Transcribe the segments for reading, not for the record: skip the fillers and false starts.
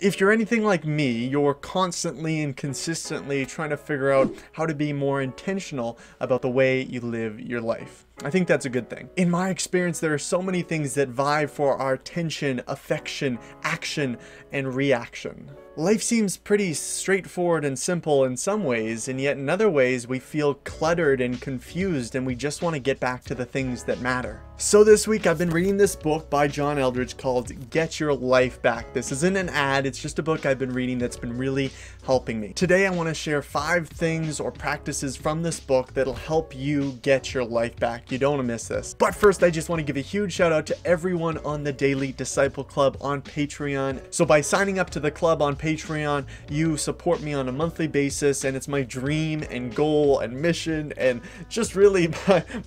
If you're anything like me, you're constantly and consistently trying to figure out how to be more intentional about the way you live your life. I think that's a good thing. In my experience, there are so many things that vie for our attention, affection, action, and reaction. Life seems pretty straightforward and simple in some ways, and yet in other ways we feel cluttered and confused and we just want to get back to the things that matter. So this week I've been reading this book by John Eldredge called Get Your Life Back. This isn't an ad, it's just a book I've been reading that's been really helping me. Today I want to share 5 things or practices from this book that'll help you get your life back. You don't want to miss this. But first I just want to give a huge shout out to everyone on the Daily Disciple Club on Patreon. So by signing up to the club on Patreon, you support me on a monthly basis, and it's my dream and goal and mission and just really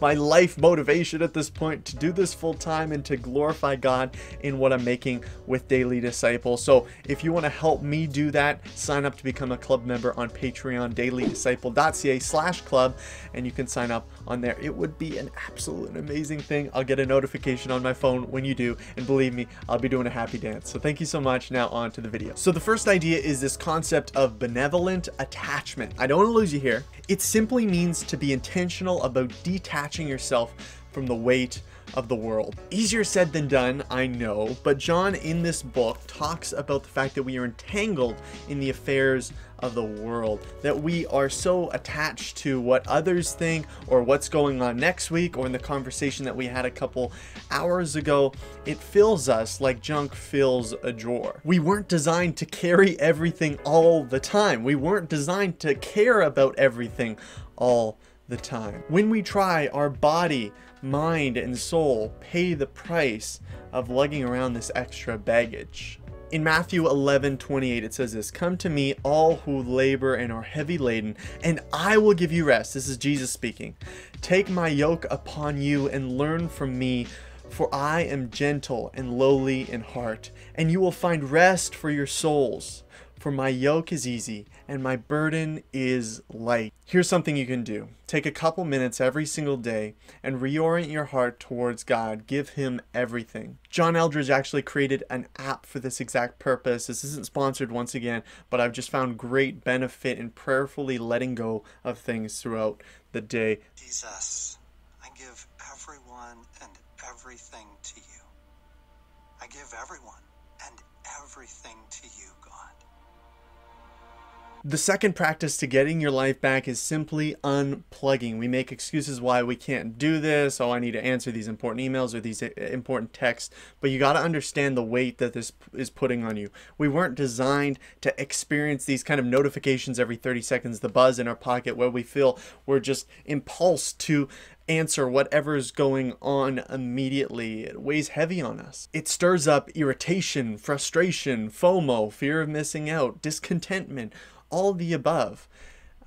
my life motivation at this point to do this full time and to glorify God in what I'm making with Daily Disciple. So if you want to help me do that, sign up to become a club member on Patreon, dailydisciple.ca/club, and you can sign up on there. It would be an absolute amazing thing. I'll get a notification on my phone when you do, and believe me, I'll be doing a happy dance. So thank you so much. Now on to the video. So the first idea is this concept of benevolent attachment. I don't want to lose you here. It simply means to be intentional about detaching yourself from the weight of the world. Easier said than done, I know, but John in this book talks about the fact that we are entangled in the affairs of the world, that we are so attached to what others think or what's going on next week or in the conversation that we had a couple hours ago. It fills us like junk fills a drawer. We weren't designed to carry everything all the time. We weren't designed to care about everything all the time. When we try, our body, mind, and soul pay the price of lugging around this extra baggage. In Matthew 11:28, it says this, "Come to me, all who labor and are heavy laden, and I will give you rest." This is Jesus speaking. "Take my yoke upon you and learn from me, for I am gentle and lowly in heart, and you will find rest for your souls. For my yoke is easy and my burden is light." Here's something you can do. Take a couple minutes every single day and reorient your heart towards God. Give him everything. John Eldredge actually created an app for this exact purpose. This isn't sponsored once again, but I've just found great benefit in prayerfully letting go of things throughout the day. Jesus, I give everyone and everything to you. I give everyone and everything to you, God. The second practice to getting your life back is simply unplugging. We make excuses why we can't do this. Oh, I need to answer these important emails or these important texts. But you got to understand the weight that this is putting on you. We weren't designed to experience these kind of notifications every 30 seconds, the buzz in our pocket where we feel we're just impulsed to answer whatever is going on immediately. It weighs heavy on us. It stirs up irritation, frustration, FOMO, fear of missing out, discontentment, all the above.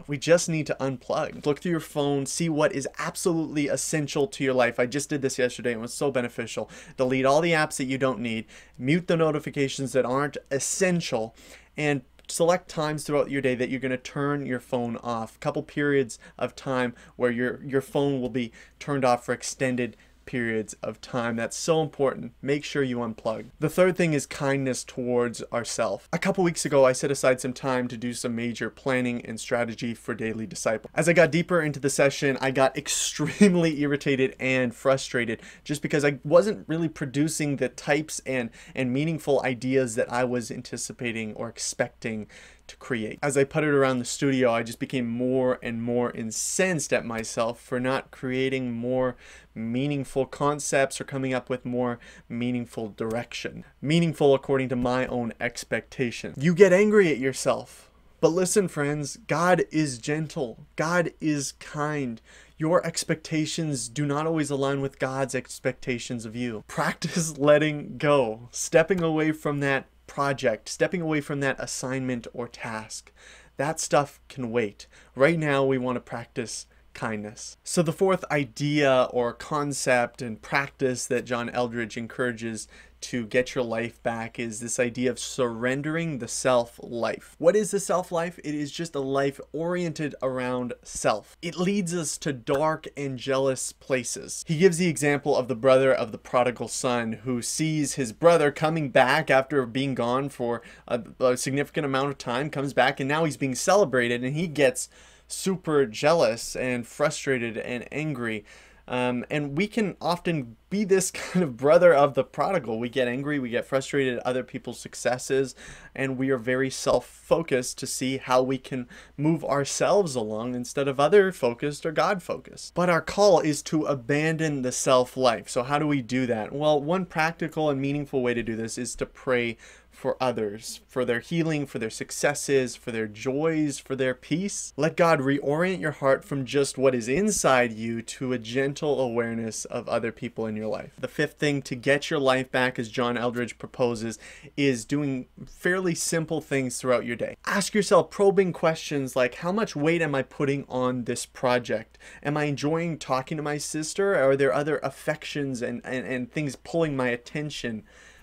We just need to unplug. Look through your phone, see what is absolutely essential to your life. I just did this yesterday and it was so beneficial. Delete all the apps that you don't need, mute the notifications that aren't essential, and select times throughout your day that you're going to turn your phone off. A couple periods of time where your phone will be turned off for extended periods of time. That's so important. Make sure you unplug. The third thing is kindness towards ourselves. A couple weeks ago, I set aside some time to do some major planning and strategy for Daily Disciple. As I got deeper into the session, I got extremely irritated and frustrated just because I wasn't really producing the types and meaningful ideas that I was anticipating or expecting to create. As I puttered around the studio, I just became more and more incensed at myself for not creating more meaningful concepts or coming up with more meaningful direction. Meaningful according to my own expectation. You get angry at yourself. But listen, friends, God is gentle. God is kind. Your expectations do not always align with God's expectations of you. Practice letting go, stepping away from that project, stepping away from that assignment or task. That stuff can wait. Right now, we want to practice kindness. So the fourth idea or concept and practice that John Eldredge encourages to Get Your Life Back is this idea of surrendering the self life. What is the self life? It is just a life oriented around self. It leads us to dark and jealous places. He gives the example of the brother of the prodigal son who sees his brother coming back after being gone for a significant amount of time, comes back, and now he's being celebrated, and he gets super jealous and frustrated and angry. And we can often be this kind of brother of the prodigal. We get angry, we get frustrated at other people's successes, and we are very self-focused to see how we can move ourselves along instead of other-focused or God-focused. But our call is to abandon the self-life. So how do we do that? Well, one practical and meaningful way to do this is to pray for others, for their healing, for their successes, for their joys, for their peace. Let God reorient your heart from just what is inside you to a gentle awareness of other people in your life. The fifth thing to get your life back, as John Eldredge proposes, is doing fairly simple things throughout your day. Ask yourself probing questions like, how much weight am I putting on this project? Am I enjoying talking to my sister? Are there other affections and things pulling my attention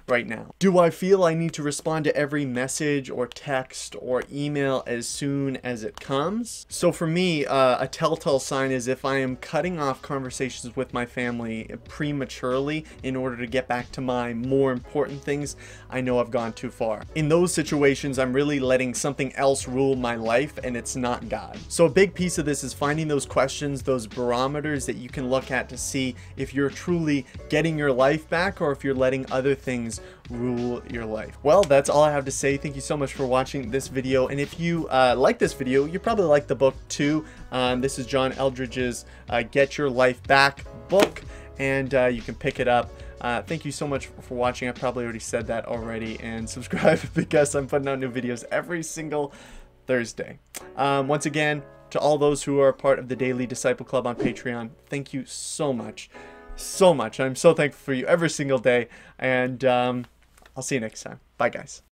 right now? Do I feel I need to respond to every message or text or email as soon as it comes? So for me, a telltale sign is if I am cutting off conversations with my family prematurely in order to get back to my more important things, I know I've gone too far. In those situations, I'm really letting something else rule my life, and it's not God. So a big piece of this is finding those questions, those barometers that you can look at to see if you're truly getting your life back or if you're letting other things rule your life. Well, that's all I have to say. Thank you so much for watching this video, and if you like this video, you probably like the book too. This is John Eldredge's Get Your Life Back book, and you can pick it up. Thank you so much for watching. I probably already said that already, and subscribe because I'm putting out new videos every single Thursday. Once again, to all those who are part of the Daily Disciple Club on Patreon, thank you so much. I'm so thankful for you every single day, and I'll see you next time. Bye, guys.